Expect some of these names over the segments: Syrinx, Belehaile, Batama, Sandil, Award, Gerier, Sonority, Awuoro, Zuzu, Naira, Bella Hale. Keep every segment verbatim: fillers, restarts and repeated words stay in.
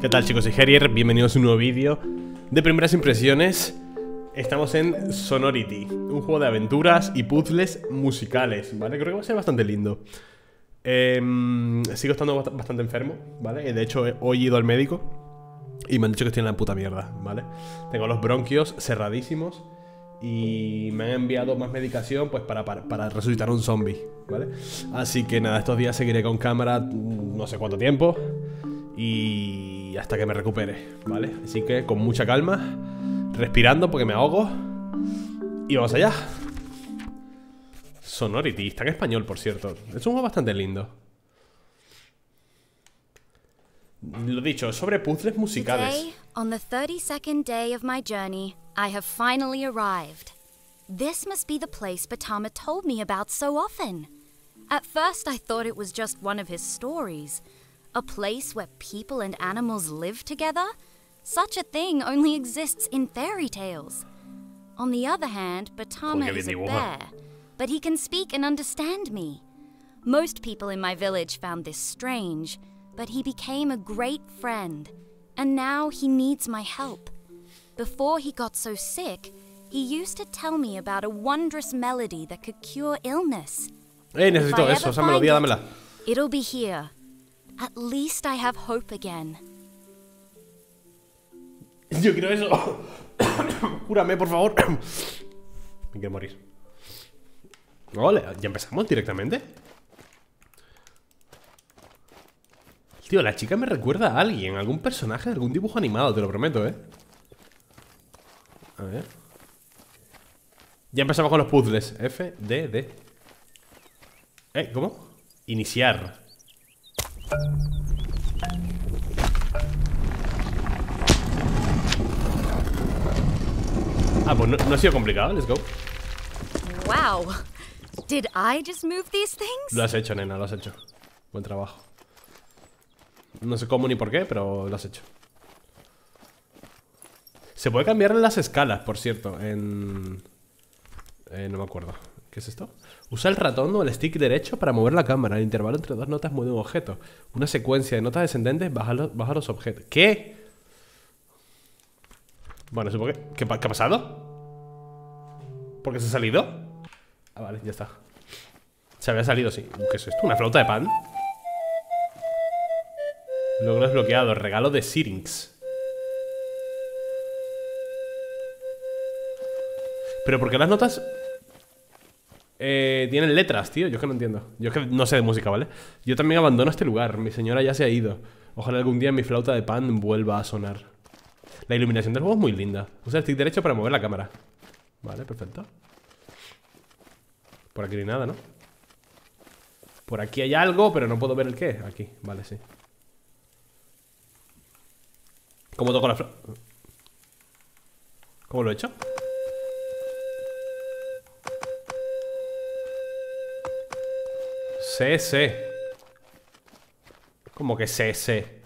¿Qué tal, chicos? Soy Gerier, bienvenidos a un nuevo vídeo de primeras impresiones. Estamos en Sonority, un juego de aventuras y puzzles musicales, ¿vale? Creo que va a ser bastante lindo. eh, Sigo estando bastante enfermo, ¿vale? De hecho, hoy he ido al médico y me han dicho que estoy en la puta mierda, ¿vale? Tengo los bronquios cerradísimos y me han enviado más medicación pues para, para, para resucitar un zombie, ¿vale? Así que nada, estos días seguiré con cámara no sé cuánto tiempo y hasta que me recupere, ¿vale? Así que con mucha calma, respirando porque me ahogo, y vamos allá. Sonority, está en español, por cierto. Es un juego bastante lindo. Lo dicho, sobre puzzles musicales. Today, on the thirty-second day of my journey, I have finally arrived. This must be the place Batama told me about so often. At first I thought it was just one of his stories. A place where people and animals live together? Such a thing only exists in fairy tales. On the other hand, Batama is a bear, but he can speak and understand me. Most people in my village found this strange, but he became a great friend, and now he needs my help. Before he got so sick, he used to tell me about a wondrous melody that could cure illness. Hey, necesito eso, esa melodía, dámela. It'll be here. At least I have hope again. Yo quiero eso. Cúrame, por favor. Me quiero morir. Ole, ya empezamos directamente. Tío, la chica me recuerda a alguien, algún personaje, algún dibujo animado, te lo prometo, ¿eh? A ver. Ya empezamos con los puzzles. F, D, D. ¿Eh? ¿Cómo? Iniciar. Ah, pues no, no ha sido complicado. Let's go. Wow. Did I just move these things? Lo has hecho, nena, lo has hecho. Buen trabajo. No sé cómo ni por qué, pero lo has hecho. Se puede cambiar las escalas, por cierto. En... Eh, no me acuerdo. ¿Qué es esto? Usa el ratón o el stick derecho para mover la cámara. El intervalo entre dos notas mueve un objeto. Una secuencia de notas descendentes baja los, baja los objetos. ¿Qué? Bueno, supongo que... ¿Qué, ¿Qué ha pasado? ¿Por qué se ha salido? Ah, vale, ya está. Se había salido, sí. ¿Qué es esto? ¿Una flauta de pan? Logro desbloqueado. Regalo de Syrinx. Pero ¿por qué las notas eh, tienen letras, tío? Yo es que no entiendo. Yo es que no sé de música, ¿vale? Yo también abandono este lugar. Mi señora ya se ha ido. Ojalá algún día mi flauta de pan vuelva a sonar. La iluminación del juego es muy linda. Usa el stick derecho para mover la cámara. Vale, perfecto. Por aquí no hay nada, ¿no? Por aquí hay algo, pero no puedo ver el qué. Aquí, vale, sí. ¿Cómo toco la flauta? ¿Cómo lo he hecho? C C. ¿Cómo que C C?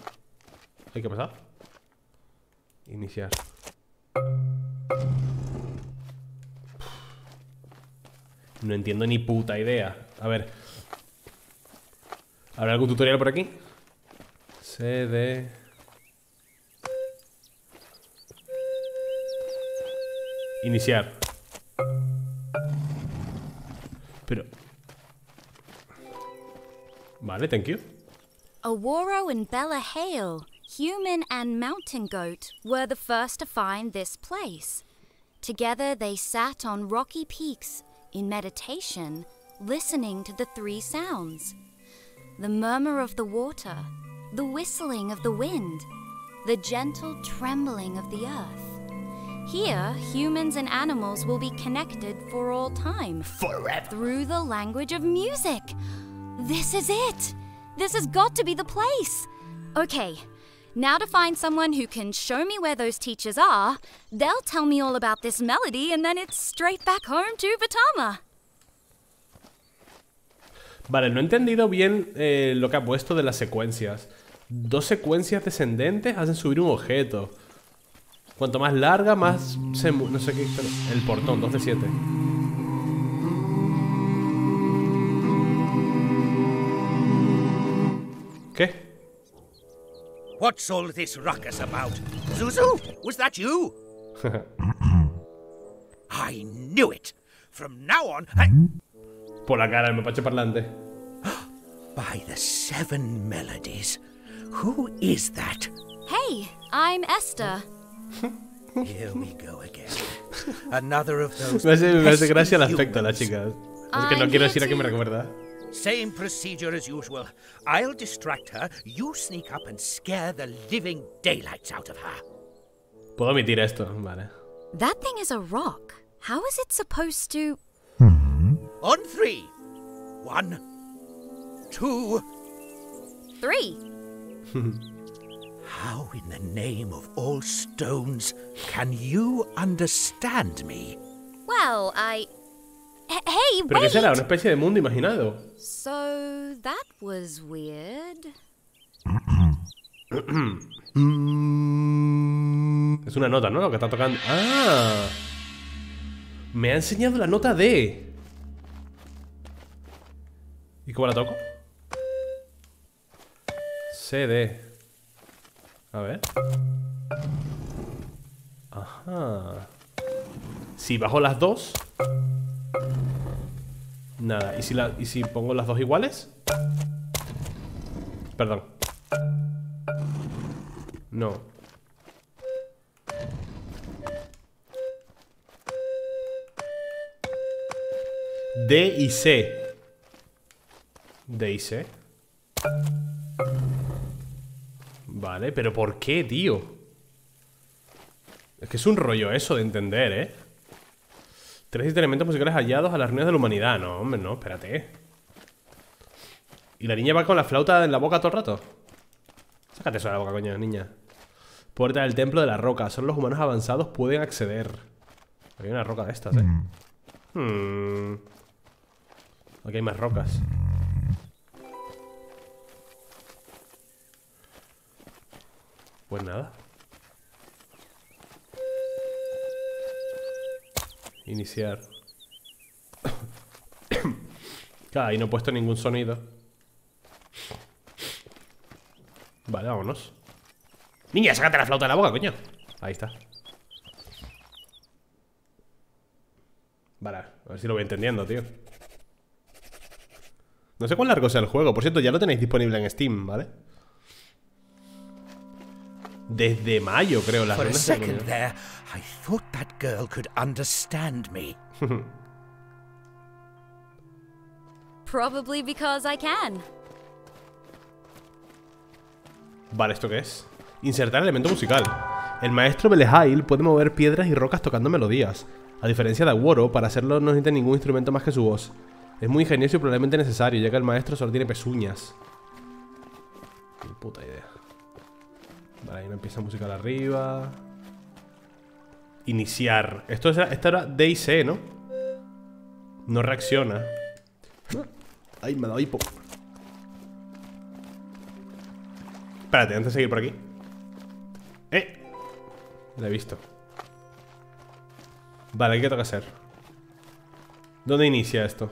¿Hay que pasar? Iniciar. No entiendo ni puta idea. A ver. ¿Habrá algún tutorial por aquí? C D. Iniciar. Pero... Vale, thank you. Awuoro and Bella Hale, human and mountain goat, were the first to find this place. Together they sat on rocky peaks in meditation, listening to the three sounds. The murmur of the water, the whistling of the wind, the gentle trembling of the earth. Here, humans and animals will be connected for all time. Forever. Through the language of music. This is it! This has got to be the place! Okay, now to find someone who can show me where those teachers are, they'll tell me all about this melody and then it's straight back home to Batama. Vale, no he entendido bien eh, lo que ha puesto de las secuencias. Dos secuencias descendentes hacen subir un objeto. Cuanto más larga, más se... no sé qué... El portón, dos de siete. ¿Qué? What's all this ruckus about? Zuzu, was that you? I knew it. From now on, I... Por la cara, el mapache parlante. By the seven melodies. Who is that? Hey, I'm Esther. Here we go again. Another of those. Me hace, me hace gracia el aspecto de las chicas. Es que no quiero decir a qué me recuerda. Same procedure as usual. I'll distract her, you sneak up and scare the living daylights out of her. Puedo omitir esto, vale. That thing is a rock. How is it supposed to? Mm-hmm. On three. One. Two. Three. How in the name of all stones can you understand me? Well, I... Hey, ¿pero qué será? ¿Una especie de mundo imaginado? So that was weird. Es una nota, ¿no? Lo que está tocando. ¡Ah! Me ha enseñado la nota D. ¿Y cómo la toco? C D. A ver. Ajá. Si bajo las dos... Nada, ¿y si, la, ¿y si pongo las dos iguales? Perdón. No. D y C. D y C. Vale, pero ¿por qué, tío? Es que es un rollo eso de entender, ¿eh? Tres elementos musicales hallados a las ruinas de la humanidad. No, hombre, no, espérate. ¿Y la niña va con la flauta en la boca todo el rato? Sácate eso de la boca, coño, niña. Puerta del templo de la roca. Solo los humanos avanzados pueden acceder. Hay una roca de estas, ¿eh? Hmm. Aquí hay más rocas. Pues nada. Iniciar. Claro, ahí no he puesto ningún sonido. Vale, vámonos. Niña, sácate la flauta de la boca, coño. Ahí está. Vale, a ver si lo voy entendiendo, tío. No sé cuán largo sea el juego. Por cierto, ya lo tenéis disponible en Steam, ¿vale? Desde mayo, creo, las runas de la humanidad. I thought that girl could understand me. Probably because I can. Vale, ¿esto qué es? Insertar elemento musical. El maestro Belehaile puede mover piedras y rocas tocando melodías. A diferencia de Awuoro, para hacerlo no necesita ningún instrumento más que su voz. Es muy ingenioso y probablemente necesario, ya que el maestro solo tiene pezuñas. Qué puta idea. Vale, hay una pieza musical arriba. Iniciar. Esto era, esta era D y C, ¿no? No reacciona. Ay, me ha dado hipo. Espérate, antes de seguir por aquí. Eh La he visto. Vale, ¿qué toca hacer? ¿Dónde inicia esto?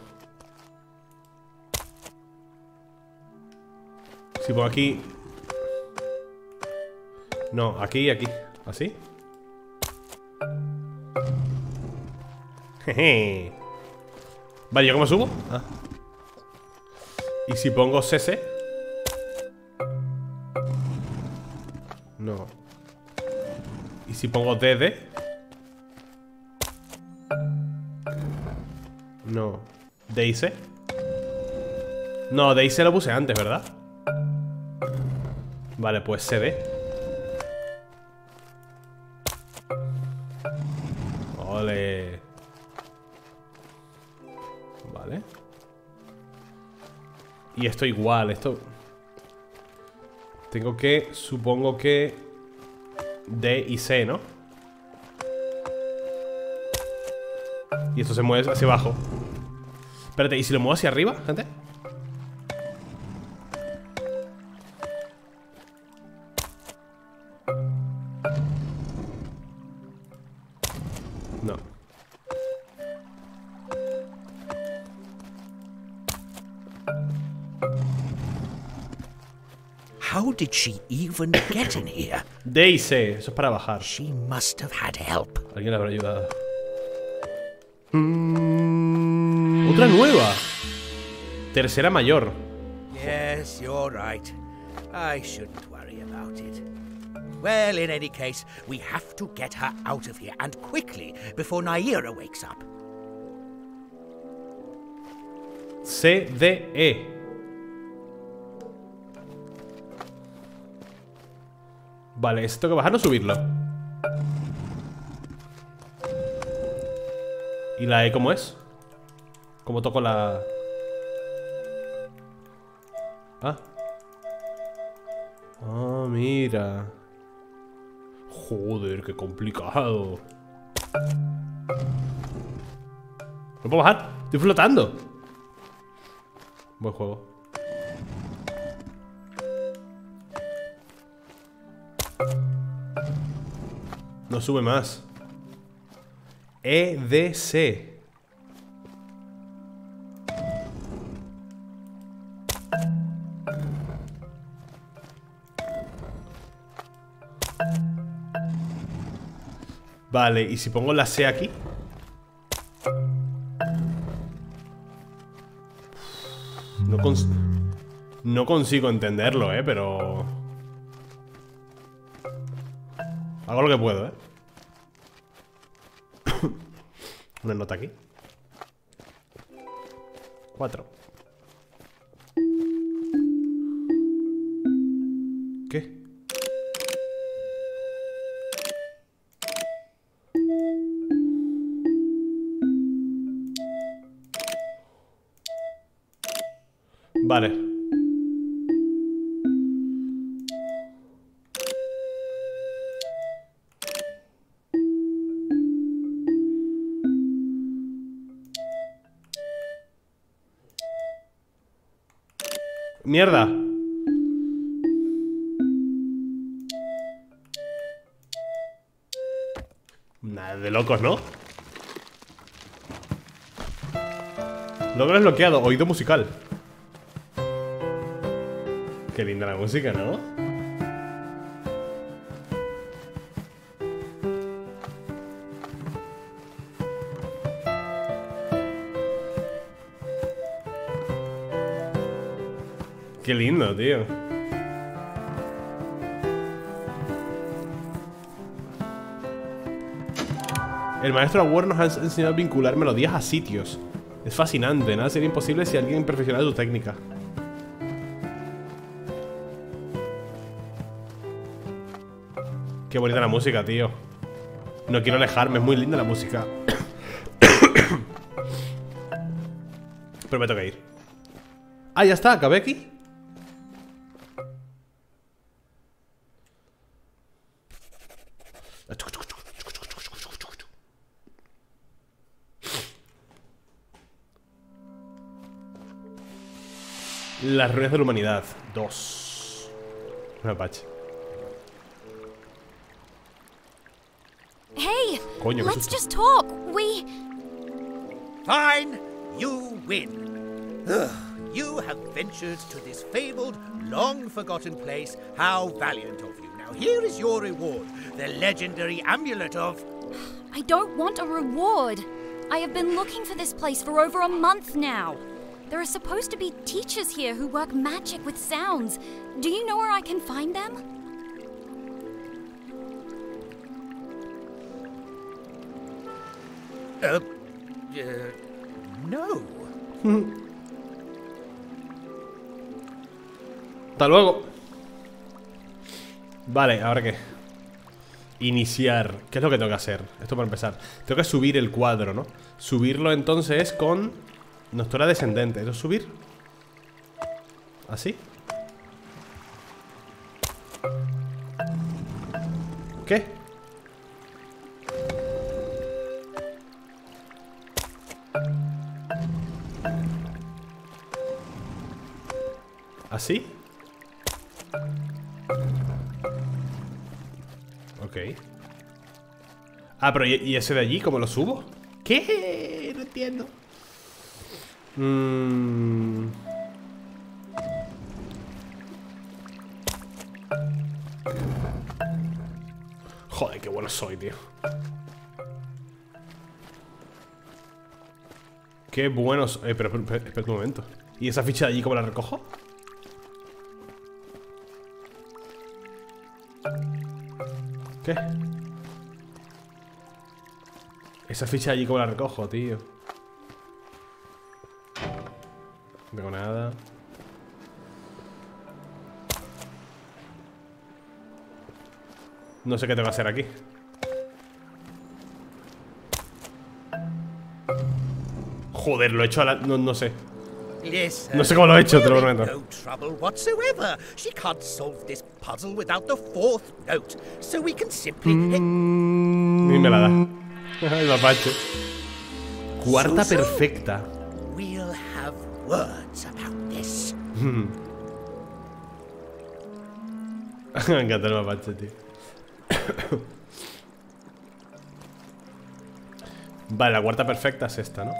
Si pongo aquí. No, aquí y aquí. ¿Así? Jeje. Vale, ¿yo cómo subo? Ah. ¿Y si pongo C C? No. ¿Y si pongo D D? No. ¿D y C? No, D y C lo puse antes, ¿verdad? Vale, pues C D. Ole. Vale. Y esto igual, esto... Tengo que... Supongo que... D y C, ¿no? Y esto se mueve hacia abajo. Espérate, ¿y si lo muevo hacia arriba, gente? How did she even get in here? D y C, eso es para bajar. She must have had help. Alguien la habrá ayudado. Mm. Otra nueva. Tercera mayor. Yes, you're right. I shouldn't worry about it. Well, in any case, we have to get her out of here and quickly before Naira wakes up. C, D, E. Vale, esto tengo que bajarlo o subirlo. ¿Y la E cómo es? ¿Cómo toco la...? Ah. Ah, mira. Joder, qué complicado. ¿No puedo bajar? Estoy flotando. Buen juego. No sube más. E D C. Vale, ¿y si pongo la C aquí? No, cons no consigo entenderlo, eh, pero... Hago lo que puedo, eh. Una nota aquí. Cuatro. ¿Qué? Vale. Mierda. Nada de locos, ¿no? Logro desbloqueado, oído musical. Qué linda la música, ¿no? Qué lindo, tío. El maestro Award nos ha enseñado a vincular melodías a sitios. Es fascinante, nada sería imposible si alguien perfeccionara su técnica. Qué bonita la música, tío. No quiero alejarme, es muy linda la música. Pero me toca ir. Ah, ya está, acabé aquí. Las ruinas de la humanidad dos. Un apache. Coño, let's just talk. We fine. You win. Ugh, you have ventured to this fabled, long-forgotten place. How valiant of you! Now here is your reward: the legendary amulet of. I don't want a reward. I have been looking for this place for over a month now. There are supposed to be teachers here who work magic with sounds. Do you know where I can find them? Uh, uh, no. Hasta luego. Vale, ¿ahora qué? Iniciar. ¿Qué es lo que tengo que hacer? Esto para empezar. Tengo que subir el cuadro, ¿no? Subirlo entonces con nuestra descendente. ¿Eso es subir? ¿Así? ¿Qué? ¿Así? Ok. Ah, pero ¿y ese de allí? ¿Cómo lo subo? ¿Qué? No entiendo. mm. Joder, qué bueno soy, tío. Qué bueno soy. Eh, pero, pero, pero espera un momento. ¿Y esa ficha de allí cómo la recojo? ¿Qué? Esa ficha de allí cómo la recojo, tío. No tengo nada. No sé qué te va a hacer aquí. Joder, lo he hecho a la... No, no sé. No sé cómo lo he hecho, te lo prometo. Mm, y me la da. El mapache. Cuarta perfecta. Me encanta el mapache, tío. Vale, la cuarta perfecta es esta, ¿no?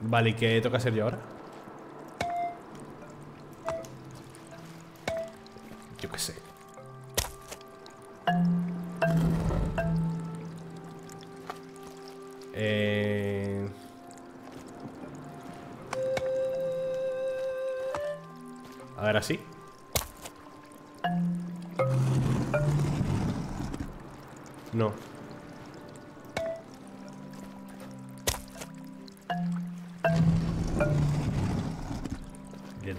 Vale, ¿y qué toca hacer yo ahora? Yo qué sé. Eh... A ver, así. No.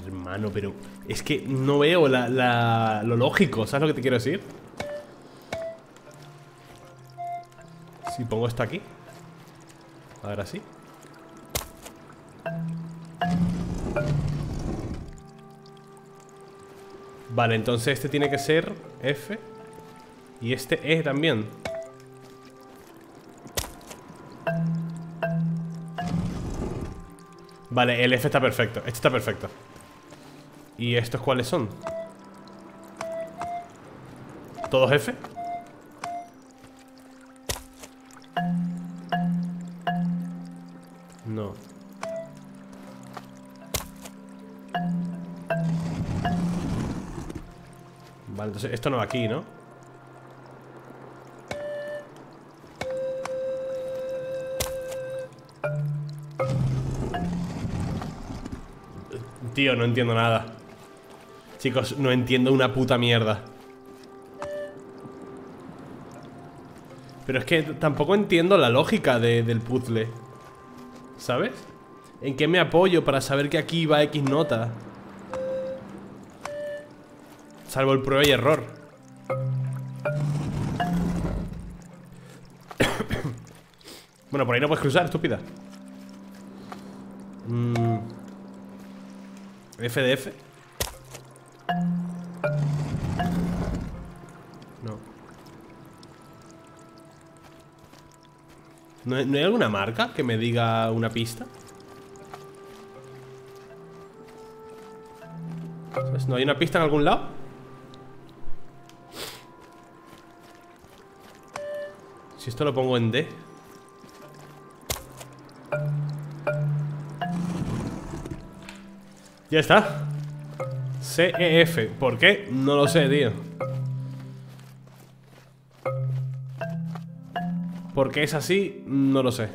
Hermano, pero es que no veo la, la, lo lógico, ¿sabes lo que te quiero decir? Si pongo esto aquí. A ver, así. Vale, entonces este tiene que ser F. Y este E también. Vale, el F está perfecto. Este está perfecto. ¿Y estos cuáles son? ¿Todos F? No. Vale, entonces esto no va aquí, ¿no? Tío, no entiendo nada. Chicos, no entiendo una puta mierda. Pero es que tampoco entiendo la lógica de, del puzzle, ¿sabes? ¿En qué me apoyo para saber que aquí va X nota? Salvo el prueba y error. Bueno, por ahí no puedes cruzar, estúpida. Mmm... F de F. No. ¿No hay alguna marca que me diga una pista? ¿No hay una pista en algún lado? Si esto lo pongo en D. Ya está. C E F. ¿Por qué? No lo sé, tío. ¿Por qué es así? No lo sé.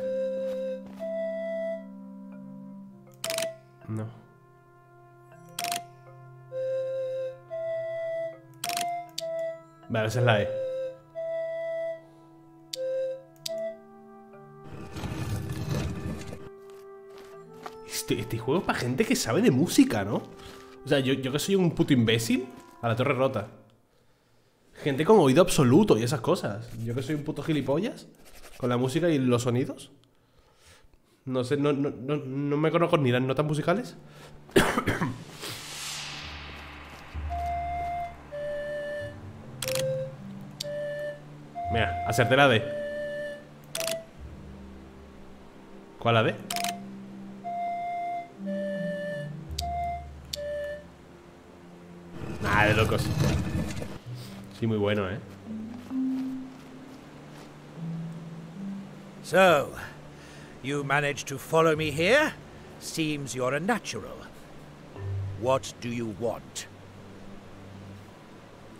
No. Vale, esa es la E. Este juego es para gente que sabe de música, ¿no? O sea, yo, yo que soy un puto imbécil. A la torre rota. Gente con oído absoluto y esas cosas. Yo que soy un puto gilipollas con la música y los sonidos. No sé, no, no, no, no me conozco ni las notas musicales. Mira, acerté la D. ¿Cuál la D? Ah, de locos. Sí, muy bueno, eh. So, you managed to follow me here? Seems you're a natural. What do you want?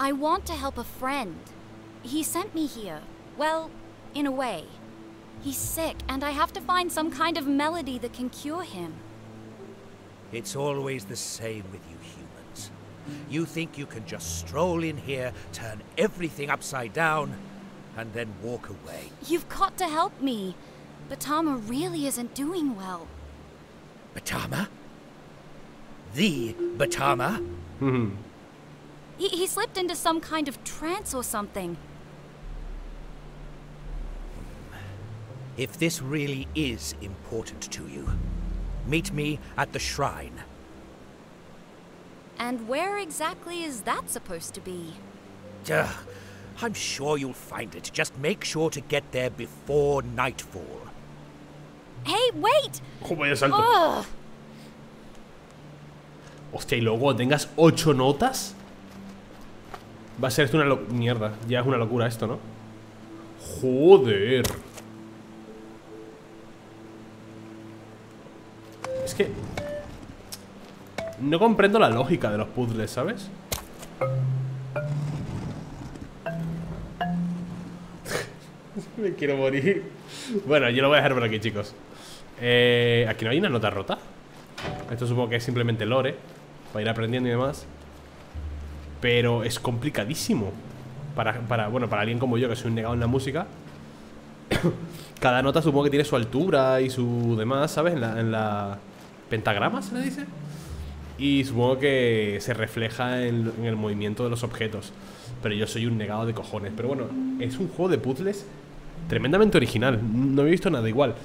I want to help a friend. He sent me here. Well, in a way. He's sick, and I have to find some kind of melody that can cure him. It's always the same with you humans. You think you can just stroll in here, turn everything upside down, and then walk away. You've got to help me. Batama really isn't doing well. Batama? The Batama? Hmm. He, he slipped into some kind of trance or something. If this really is important to you, meet me at the shrine. And where exactly is that supposed to be? Duh. I'm sure you'll find it. Just make sure to get there before nightfall. Hey, wait! Oh, vaya salto. Oh. Hostia, y luego tengas ocho notas. Va a ser esto una lo... mierda. Ya es una locura esto, ¿no? Joder. Es que no comprendo la lógica de los puzzles, ¿sabes? Me quiero morir. Bueno, yo lo voy a dejar por aquí, chicos. eh, Aquí no hay una nota rota. Esto supongo que es simplemente lore para ir aprendiendo y demás. Pero es complicadísimo para, para, bueno, para alguien como yo, que soy un negado en la música. Cada nota supongo que tiene su altura y su demás, ¿sabes? En la, en la... pentagrama se le dice. Y supongo que se refleja en, en el movimiento de los objetos. Pero yo soy un negado de cojones. Pero bueno, es un juego de puzzles tremendamente original. No había visto nada igual.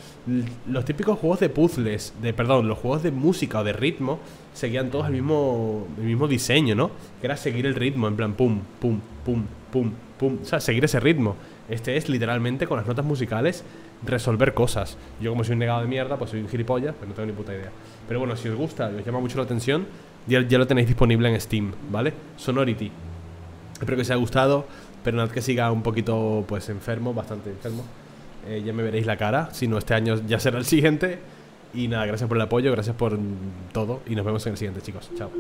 Los típicos juegos de puzzles de, perdón, los juegos de música o de ritmo seguían todos el mismo, el mismo diseño, ¿no? Que era seguir el ritmo, en plan pum, pum, pum, pum, pum. O sea, seguir ese ritmo. Este es literalmente con las notas musicales resolver cosas. Yo como soy un negado de mierda, pues soy un gilipollas, pues no tengo ni puta idea. Pero bueno, si os gusta y os llama mucho la atención, ya, ya lo tenéis disponible en Steam, ¿vale? Sonority. Espero que os haya gustado. Pero no que siga un poquito, pues enfermo, bastante enfermo. eh, Ya me veréis la cara. Si no, este año ya será el siguiente. Y nada, gracias por el apoyo, gracias por todo. Y nos vemos en el siguiente, chicos. Chao.